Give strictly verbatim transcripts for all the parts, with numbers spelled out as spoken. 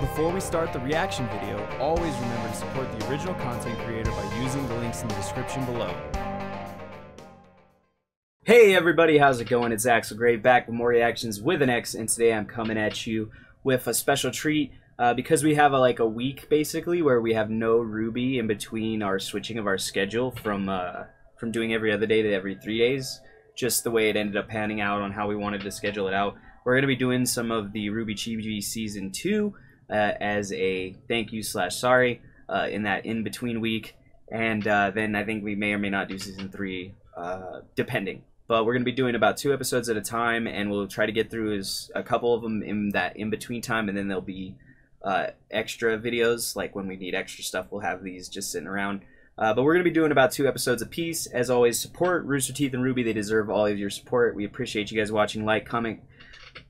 Before we start the reaction video, always remember to support the original content creator by using the links in the description below. Hey everybody, how's it going? It's Axel Grave back with more reactions with an X, and today I'm coming at you with a special treat. Uh, because we have a, like a week basically where we have no RWBY in between our switching of our schedule from uh, from doing every other day to every three days, just the way it ended up panning out on how we wanted to schedule it out. We're going to be doing some of the RWBY Chibi Season two uh, as a thank you slash sorry uh, in that in-between week, and uh, then I think we may or may not do Season three, uh, depending. But we're going to be doing about two episodes at a time, and we'll try to get through as a couple of them in that in-between time, and then there'll be uh extra videos, like when we need extra stuff we'll have these just sitting around, uh but we're gonna be doing about two episodes a piece. As always, support Rooster Teeth and RWBY. They deserve all of your support. We appreciate you guys watching. Like, comment,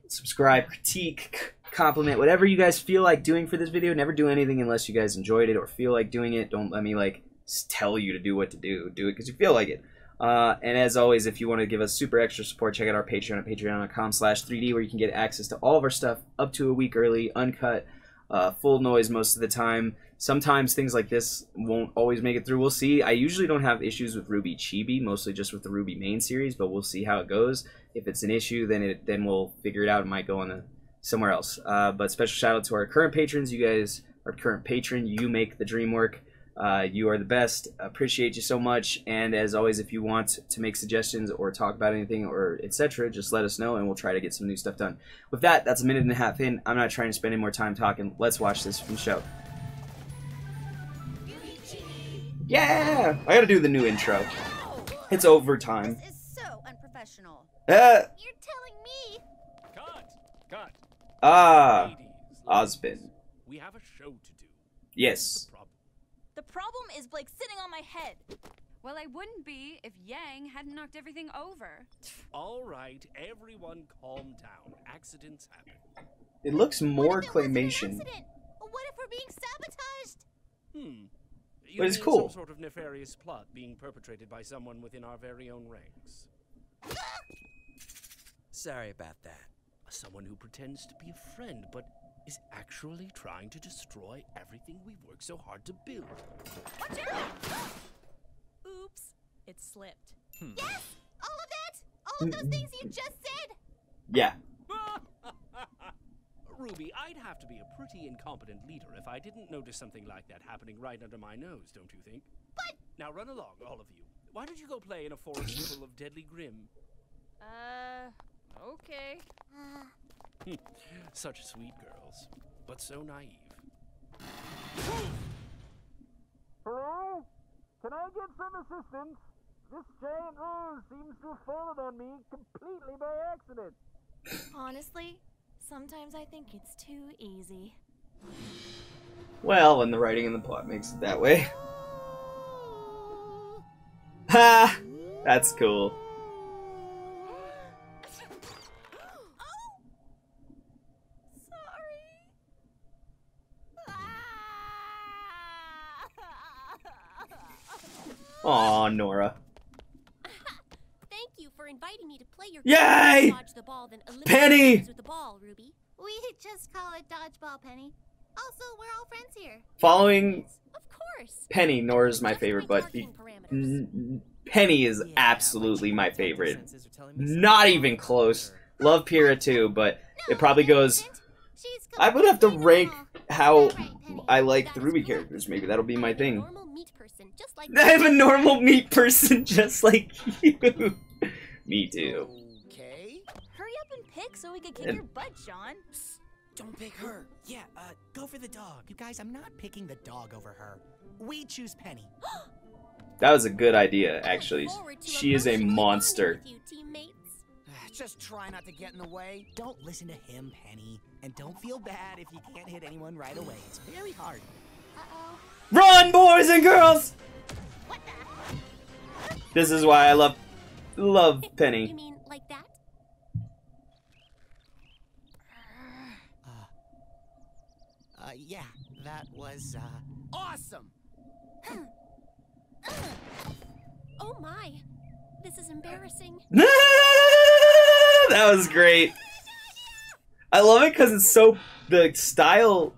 subscribe, critique, compliment, whatever you guys feel like doing for this video. Never do anything unless you guys enjoyed it or feel like doing it. Don't let me like tell you to do what to do. Do it because you feel like it. Uh, and as always, if you want to give us super extra support, check out our Patreon at patreon dot com slash three D, where you can get access to all of our stuff up to a week early, uncut, Uh, full noise most of the time. Sometimes things like this won't always make it through. We'll see. I usually don't have issues with RWBY Chibi, mostly just with the RWBY main series, but we'll see how it goes. If it's an issue, then it then we'll figure it out. It might go on a, somewhere else. Uh, but special shout out to our current patrons. You guys, our current patron, you make the dream work. Uh, you are the best. Appreciate you so much. And as always, if you want to make suggestions or talk about anything or et cetera, just let us know and we'll try to get some new stuff done. With that, that's a minute and a half in. I'm not trying to spend any more time talking. Let's watch this from the show. Yeah! I gotta do the new intro. It's overtime. This is so unprofessional. Uh, You're telling me. Cut! Cut! Ah, Osbin. We have a show to do. Yes. The problem is Blake sitting on my head. Well, I wouldn't be if Yang hadn't knocked everything over. All right, everyone calm down. Accidents happen. It looks more claymation. What if it was an accident? What if we're being sabotaged? Hmm. You but it's mean cool. Some sort of nefarious plot being perpetrated by someone within our very own ranks. Ah! Sorry about that. Someone who pretends to be a friend, but is actually trying to destroy everything we worked so hard to build. Watch out! Oops, it slipped. Hmm. Yes, all of it! All of those things you just said! Yeah. RWBY, I'd have to be a pretty incompetent leader if I didn't notice something like that happening right under my nose, don't you think? But... Now run along, all of you. Why don't you go play in a forest full of deadly grim? Uh... Okay. Uh. Such sweet girls, but so naive. Hello? Can I get some assistance? This giant rose seems to have fallen on me completely by accident. Honestly, sometimes I think it's too easy. Well, when the writing and the plot makes it that way. Ha! That's cool. Aw, Nora. Thank you for inviting me to play your game. Yay! The ball, then Penny! With the ball, RWBY. We just call it dodgeball, Penny. Also, we're all friends here. Following of course. Penny, Nora's my favorite, but Penny is yeah, absolutely my favorite. Not even close. Love Pyrrha too, but no, it probably goes... I would have to rank how right, I like that the RWBY cool. characters. Maybe that'll be my thing. Person, just like I am a normal meat person just like you. Me too. Okay. Hurry up and pick so we can kick and... your butt, Sean. Don't pick her. Yeah, uh, go for the dog. You guys, I'm not picking the dog over her. We choose Penny. That was a good idea, actually. She is a monster. You, just try not to get in the way. Don't listen to him, Penny. And don't feel bad if you can't hit anyone right away. It's very hard. Uh-oh. Run, boys and girls! What the? This is why I love love Penny. You mean like that? Uh, uh, yeah, that was uh, awesome. Oh my, this is embarrassing. That was great. I love it because it's so the style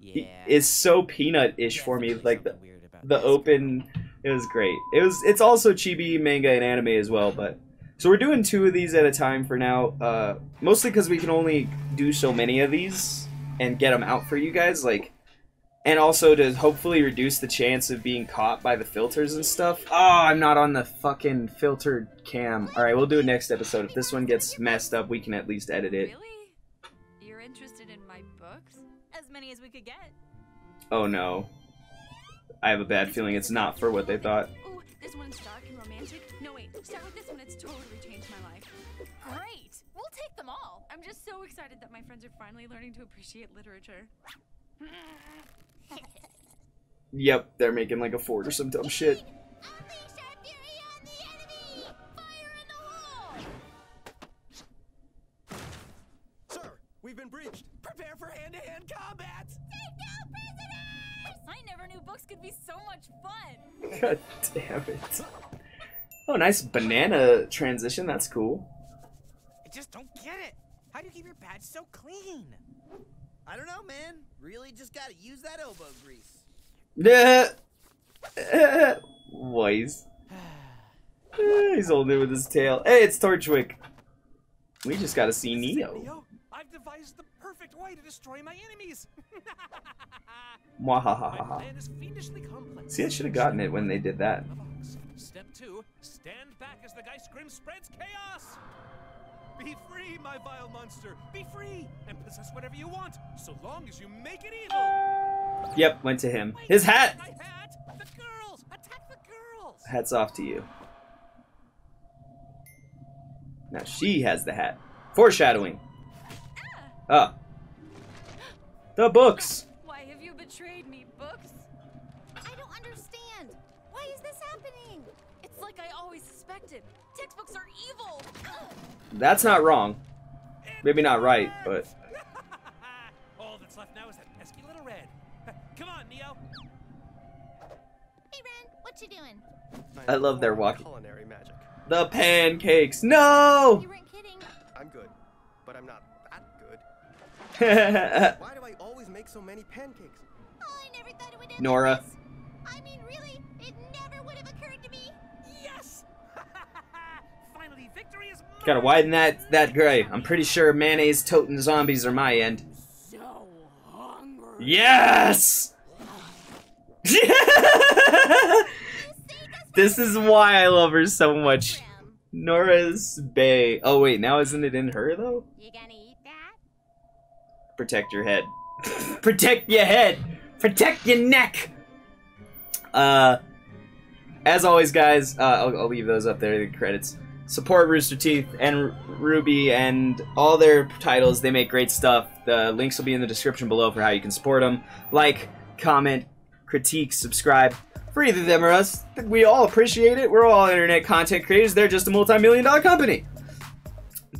yeah. is so peanut-ish yeah, for me. Like the the open, it was great. It was it's also chibi manga and anime as well. But so we're doing two of these at a time for now, uh, mostly because we can only do so many of these and get them out for you guys. Like. And also to hopefully reduce the chance of being caught by the filters and stuff. Oh, I'm not on the fucking filtered cam. Alright, we'll do it next episode. If this one gets messed up, we can at least edit it. Really? You're interested in my books? As many as we could get. Oh no. I have a bad feeling it's not for what they thought. Ooh, this one's dark and romantic. No wait, start with this one. It's totally changed my life. Great! We'll take them all. I'm just so excited that my friends are finally learning to appreciate literature. Yep, they're making like a fort or some dumb shit. Sir, we've been breached. Prepare for hand-to-hand combat. Take no prisoners! I never knew books could be so much fun. God damn it! Oh, nice banana transition. That's cool. I just don't get it. How do you keep your badge so clean? I don't know, man. Really just gotta use that elbow grease. Yeah. Wise. He's holding it with his tail. Hey, it's Torchwick. We just gotta see Neo. Neo? I've devised the perfect way to destroy my enemies. Mwahahaha. See, I should have gotten it when they did that. Step two, stand back as the Geist Grim spreads chaos. Be free, my vile monster! Be free! And possess whatever you want, so long as you make it evil! Yep, went to him. His hat! My hat! The girls! Attack the girls! Hats off to you. Now she has the hat. Foreshadowing! Ah! The books! Why have you betrayed me, books? I don't understand! Why is this happening? It's like I always suspected. Textbooks are evil! That's not wrong. Maybe not right, but... All that's left now is that pesky little Ren. Come on, Neo! Hey, Ren, what you doing? I love their walking. Culinary magic. The pancakes! No! You weren't kidding. I'm good, but I'm not that good. Why do I always make so many pancakes? Oh, I never thought it would end Nora. This. I mean, really, it never would have occurred to me. Yes! Gotta widen that that gray. I'm pretty sure mayonnaise toting zombies are my end. So hungry. Yes. This is why I love her so much. Nora's Bay. Oh wait, now isn't it in her though? You gonna eat that? Protect your head. Protect your head. Protect your neck. Uh, as always, guys. Uh, I'll, I'll leave those up there. The credits. Support Rooster Teeth and RWBY and all their titles. They make great stuff. The links will be in the description below for how you can support them. Like, comment, critique, subscribe. For either them or us, we all appreciate it. We're all internet content creators. They're just a multi-million dollar company.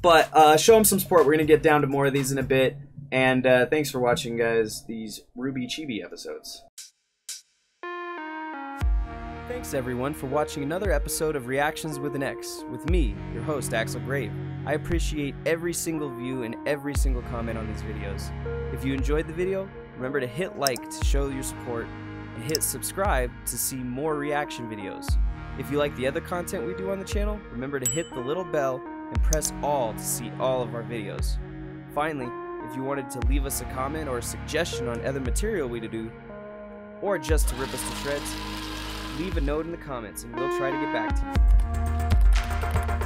But uh, show them some support. We're going to get down to more of these in a bit. And uh, thanks for watching, guys, these RWBY Chibi episodes. Thanks everyone for watching another episode of Reactions with an X with me, your host Axel Grave. I appreciate every single view and every single comment on these videos. If you enjoyed the video, remember to hit like to show your support and hit subscribe to see more reaction videos. If you like the other content we do on the channel, remember to hit the little bell and press all to see all of our videos. Finally, if you wanted to leave us a comment or a suggestion on other material we to do, or just to rip us to shreds, leave a note in the comments and we'll try to get back to you.